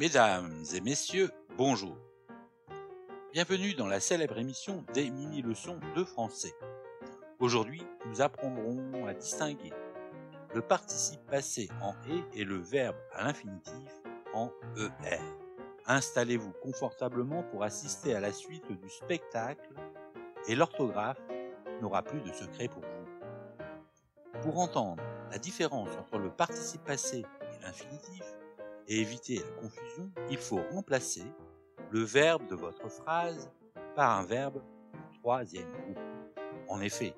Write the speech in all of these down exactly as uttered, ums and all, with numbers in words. Mesdames et messieurs, bonjour. Bienvenue dans la célèbre émission des mini-leçons de français. Aujourd'hui, nous apprendrons à distinguer le participe passé en « et » et le verbe à l'infinitif en « er ». Installez-vous confortablement pour assister à la suite du spectacle et l'orthographe n'aura plus de secret pour vous. Pour entendre la différence entre le participe passé et l'infinitif, et éviter la confusion, il faut remplacer le verbe de votre phrase par un verbe du troisième groupe. En effet,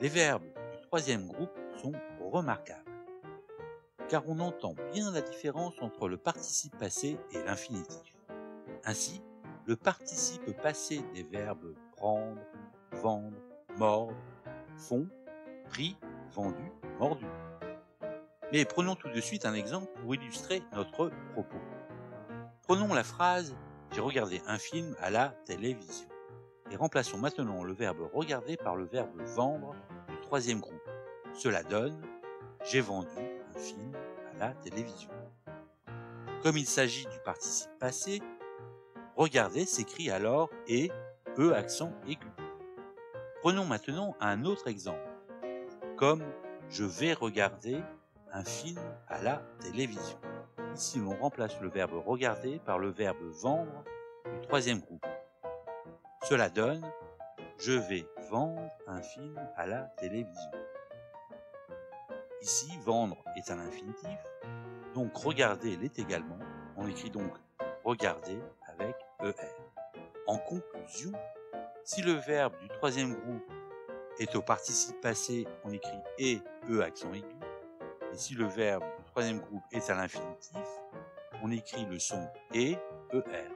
les verbes du troisième groupe sont remarquables, car on entend bien la différence entre le participe passé et l'infinitif. Ainsi, le participe passé des verbes prendre, vendre, mordre, font, pris, vendu, mordu. Mais prenons tout de suite un exemple pour illustrer notre propos. Prenons la phrase « J'ai regardé un film à la télévision » et remplaçons maintenant le verbe « regarder » par le verbe « vendre » du troisième groupe. Cela donne « J'ai vendu un film à la télévision ». Comme il s'agit du participe passé, « regarder » s'écrit alors « et » e accent aigu. Prenons maintenant un autre exemple, comme « Je vais regarder » un film à la télévision. Ici, on remplace le verbe « regarder » par le verbe « vendre » du troisième groupe. Cela donne « Je vais vendre un film à la télévision ». Ici, « vendre » est un infinitif, donc « regarder » l'est également. On écrit donc « regarder » avec « er ». En conclusion, si le verbe du troisième groupe est au participe passé, on écrit « et » e accent aigu. Et si le verbe du troisième groupe est à l'infinitif, on écrit le son « et » « er ».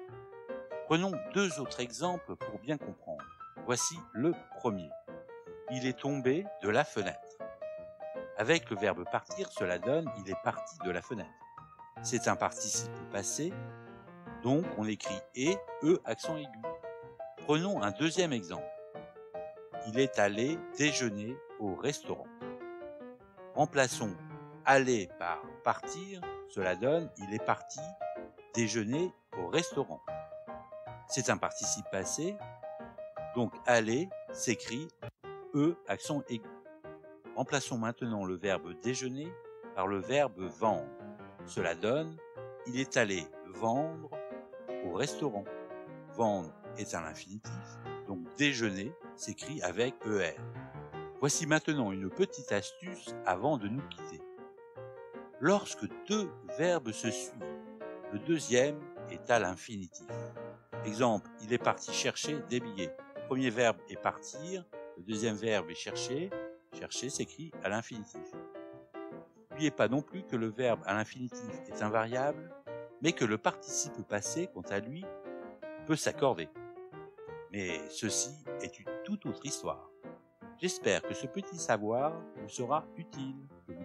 Prenons deux autres exemples pour bien comprendre. Voici le premier. Il est tombé de la fenêtre. Avec le verbe « partir », cela donne « il est parti de la fenêtre ». C'est un participe passé, donc on écrit « et » « e » accent aigu. Prenons un deuxième exemple. Il est allé déjeuner au restaurant. Remplaçons aller par partir, cela donne il est parti déjeuner au restaurant. C'est un participe passé, donc aller s'écrit e accent aigu. Remplaçons maintenant le verbe déjeuner par le verbe vendre. Cela donne il est allé vendre au restaurant. Vendre est un infinitif, donc déjeuner s'écrit avec er. Voici maintenant une petite astuce avant de nous quitter. Lorsque deux verbes se suivent, le deuxième est à l'infinitif. Exemple, il est parti chercher des billets. Le premier verbe est partir, le deuxième verbe est chercher. Chercher s'écrit à l'infinitif. N'oubliez pas non plus que le verbe à l'infinitif est invariable, mais que le participe passé, quant à lui, peut s'accorder. Mais ceci est une toute autre histoire. J'espère que ce petit savoir vous sera utile. Je vous